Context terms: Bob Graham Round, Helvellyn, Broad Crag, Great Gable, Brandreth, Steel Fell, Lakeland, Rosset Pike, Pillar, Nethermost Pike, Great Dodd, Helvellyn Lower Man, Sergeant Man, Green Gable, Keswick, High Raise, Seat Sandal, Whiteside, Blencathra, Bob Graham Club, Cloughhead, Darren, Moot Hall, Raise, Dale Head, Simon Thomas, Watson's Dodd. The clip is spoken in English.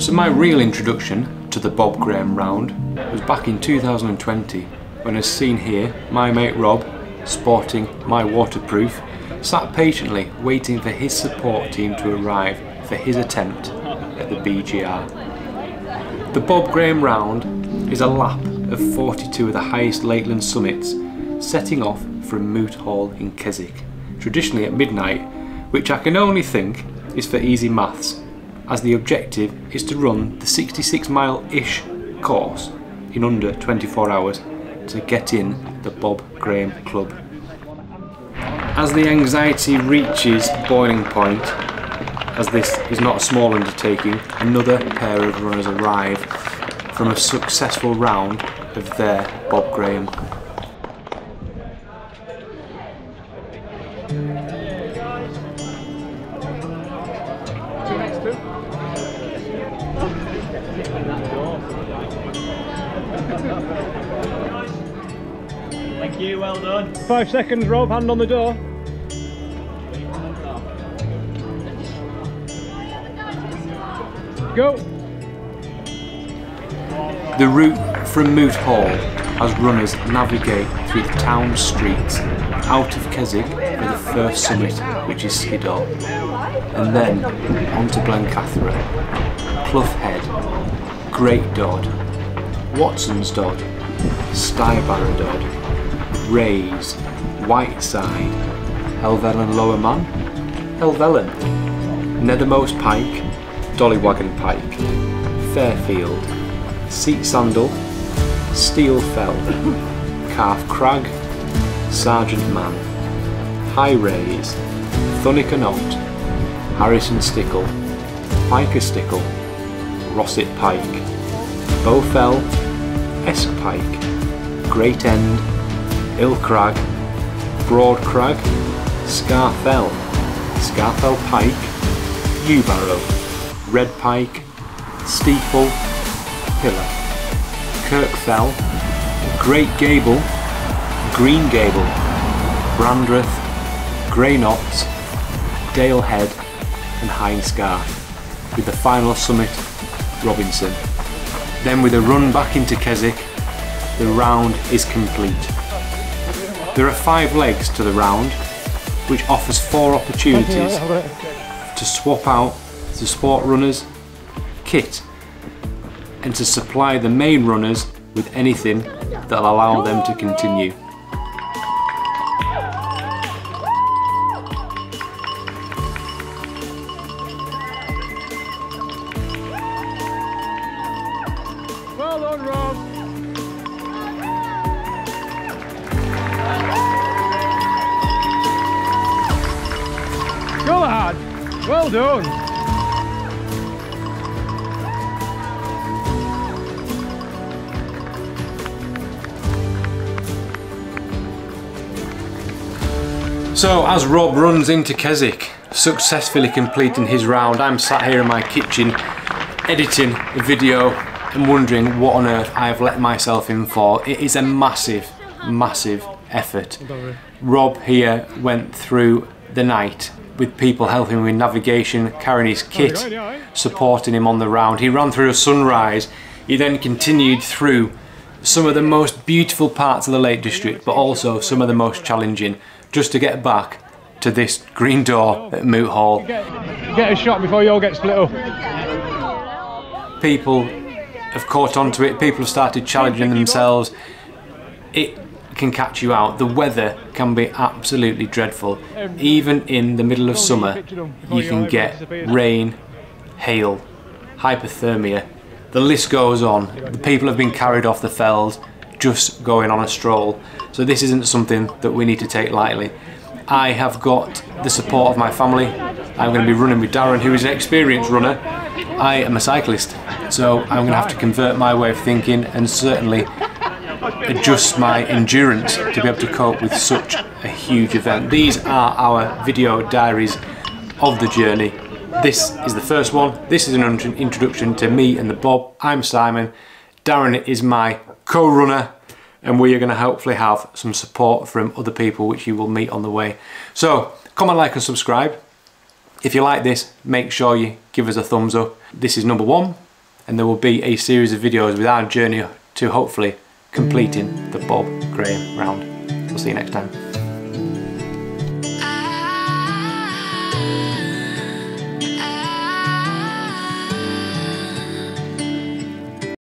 So my real introduction to the Bob Graham Round was back in 2020, when as seen here, my mate Rob, sporting my waterproof, sat patiently waiting for his support team to arrive for his attempt at the BGR. The Bob Graham Round is a lap of 42 of the highest Lakeland summits, setting off from Moot Hall in Keswick, traditionally at midnight, which I can only think is for easy maths, as the objective is to run the 66-mile-ish course in under 24 hours to get in the Bob Graham Club. As the anxiety reaches boiling point, as this is not a small undertaking, another pair of runners arrive from a successful round of their Bob Graham. Thank you, well done. 5 seconds, Rob, hand on the door. Go. The route from Moot Hall as runners navigate through the town streets out of Keswick for the first summit, which is Skiddaw, and then onto Blencathra, Cloughhead, Great Dodd, Watson's Dodd, Sky Barrow Dodd, Raise, Whiteside, Helvellyn Lower Man, Helvellyn, Nethermost Pike, Dollywagon Pike, Fairfield, Seat Sandal, Steel Fell, Calf Crag, Sergeant Man, High Raise, Thunikenot, Harrison Stickle, Piker Stickle, Rosset Pike, Bow Fell, Esk Pike, Great End, Ill Crag, Broad Crag, Scar Fell Pike, U Barrow, Red Pike, Steeple, Pillar, Kirkfell, Great Gable, Green Gable, Brandreth, Grey Knot, Dale Head and Hindscarth, with the final summit, Robinson. Then with a run back into Keswick, the round is complete. There are 5 legs to the round, which offers 4 opportunities to swap out to sport runners, kit, and to supply the main runners with anything that'll allow them to continue. Well done, Rob! Go lad! Well done! So as Rob runs into Keswick, successfully completing his round, I'm sat here in my kitchen editing a video and wondering what on earth I've let myself in for. It is a massive, massive effort. Rob here went through the night with people helping him with navigation, carrying his kit, supporting him on the round. He ran through a sunrise. He then continued through some of the most beautiful parts of the Lake District, but also some of the most challenging, just to get back to this green door at Moot Hall. Get a shot before you all get split up. People have caught onto it, people have started challenging themselves. It can catch you out. The weather can be absolutely dreadful. Even in the middle of summer, you can get rain, hail, hypothermia. The list goes on. The people have been carried off the fells, just going on a stroll. So this isn't something that we need to take lightly. I have got the support of my family. I'm going to be running with Darren, who is an experienced runner. I am a cyclist, so I'm going to have to convert my way of thinking and certainly adjust my endurance to be able to cope with such a huge event. These are our video diaries of the journey. This is the first one. This is an introduction to me and the Bob. I'm Simon. Darren is my co-runner, and we are going to hopefully have some support from other people which you will meet on the way. So comment, like and subscribe. If you like this, make sure you give us a thumbs up. This is number 1. and there will be a series of videos with our journey to hopefully completing the Bob Graham Round. We'll see you next time.